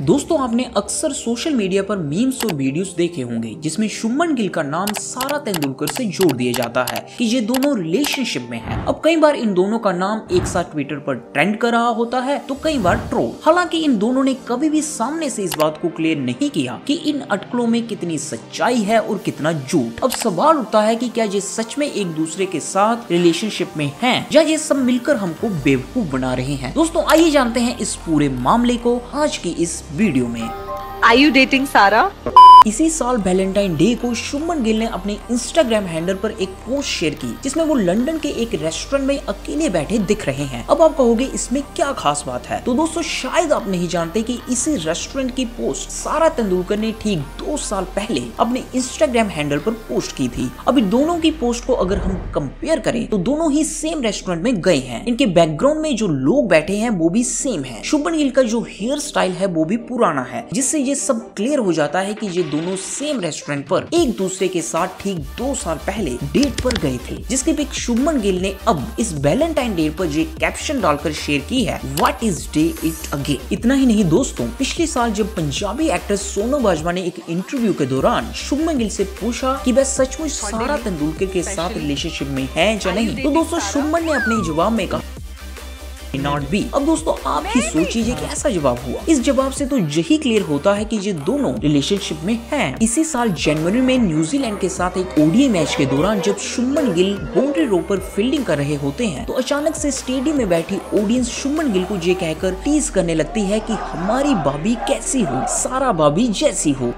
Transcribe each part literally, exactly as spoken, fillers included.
दोस्तों आपने अक्सर सोशल मीडिया पर मीम्स और वीडियोस देखे होंगे जिसमें शुभमन गिल का नाम सारा तेंदुलकर से जोड़ दिया जाता है कि ये दोनों रिलेशनशिप में हैं। अब कई बार इन दोनों का नाम एक साथ ट्विटर पर ट्रेंड कर रहा होता है तो कई बार ट्रोल। हालांकि इन दोनों ने कभी भी सामने से इस बात को क्लियर नहीं किया कि इन अटकलों में कितनी सच्चाई है और कितना झूठ। अब सवाल उठता है कि क्या ये सच में एक दूसरे के साथ रिलेशनशिप में है या ये सब मिलकर हमको बेवकूफ बना रहे हैं। दोस्तों आइए जानते हैं इस पूरे मामले को आज की इस वीडियो में। आर यू डेटिंग सारा? इसी साल वैलेंटाइन डे को शुभमन गिल ने अपने इंस्टाग्राम हैंडल पर एक पोस्ट शेयर की जिसमें वो लंदन के एक रेस्टोरेंट में अकेले बैठे दिख रहे हैं। अब आप कहोगे इसमें क्या खास बात है, तो दोस्तों शायद आप नहीं जानते कि इसी रेस्टोरेंट की पोस्ट सारा तेंदुलकर ने ठीक दो साल पहले अपने इंस्टाग्राम हैंडल पर पोस्ट की थी। अब इन दोनों की पोस्ट को अगर हम कंपेयर करें तो दोनों ही सेम रेस्टोरेंट में गए हैं। इनके बैकग्राउंड में जो लोग बैठे हैं वो भी सेम है। शुभमन गिल का जो हेयर स्टाइल है वो भी पुराना है, जिससे ये सब क्लियर हो जाता है कि ये दोनों सेम रेस्टोरेंट पर एक दूसरे के साथ ठीक दो साल पहले डेट पर गए थे। जिसके पिक शुभमन गिल ने अब इस वैलेंटाइन डे पर ये कैप्शन डालकर शेयर की है, what is day it again. इतना ही नहीं दोस्तों, पिछले साल जब पंजाबी एक्ट्रेस सोनो बाजवा ने एक इंटरव्यू के दौरान शुभमन गिल से पूछा कि वह सचमुच सारा तेंदुलकर के साथ रिलेशनशिप में है या नहीं, तो दोस्तों शुभमन ने अपने जवाब में कहा नॉट बी। अब दोस्तों आप ही सोचिए कि ऐसा जवाब हुआ। इस जवाब से तो यही क्लियर होता है कि ये दोनों रिलेशनशिप में हैं। इसी साल जनवरी में न्यूजीलैंड के साथ एक ओडीआई मैच के दौरान जब शुभमन गिल बाउंड्री रो पर फील्डिंग कर रहे होते हैं तो अचानक से स्टेडियम में बैठी ऑडियंस शुभमन गिल को ये कहकर टीज करने लगती है कि हमारी भाभी कैसी हो, सारा भाभी जैसी हो।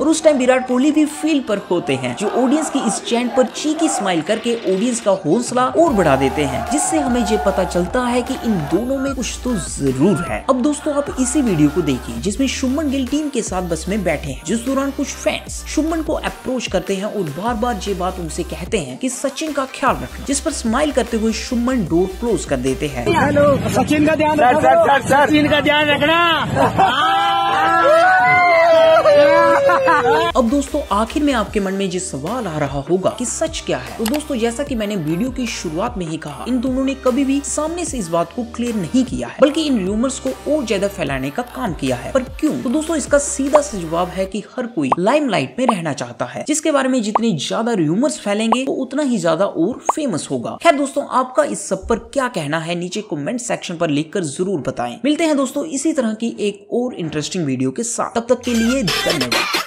और उस टाइम विराट कोहली भी फील्ड पर होते हैं जो ऑडियंस की इस चैंट पर चीकी स्माइल करके ऑडियंस का हौसला और बढ़ा देते हैं, जिससे हमें ये पता चलता है कि इन दोनों में कुछ तो जरूर है। अब दोस्तों आप इसी वीडियो को देखिए जिसमें शुभमन गिल टीम के साथ बस में बैठे हैं, जिस दौरान कुछ फैंस शुभमन को अप्रोच करते हैं और बार बार ये बात उनसे कहते हैं कि सचिन का ख्याल रखना, जिस पर स्माइल करते हुए शुभमन डोर क्लोज कर देते हैं। हेलो, सचिन का ध्यान रखना, सचिन का ध्यान रखना। अब दोस्तों आखिर में आपके मन में ये सवाल आ रहा होगा कि सच क्या है, तो दोस्तों जैसा कि मैंने वीडियो की शुरुआत में ही कहा, इन दोनों ने कभी भी सामने से इस बात को क्लियर नहीं किया है बल्कि इन रूमर्स को और ज्यादा फैलाने का काम किया है। पर क्यों? तो दोस्तों इसका सीधा सा जवाब है कि हर कोई लाइमलाइट में रहना चाहता है, जिसके बारे में जितने ज्यादा रूमर्स फैलेंगे तो उतना ही ज्यादा और फेमस होगा। खैर दोस्तों आपका इस सब पर क्या कहना है नीचे कमेंट सेक्शन पर लिखकर जरूर बताएं। मिलते हैं दोस्तों इसी तरह की एक और इंटरेस्टिंग वीडियो के साथ, तब तक के लिए धन्यवाद।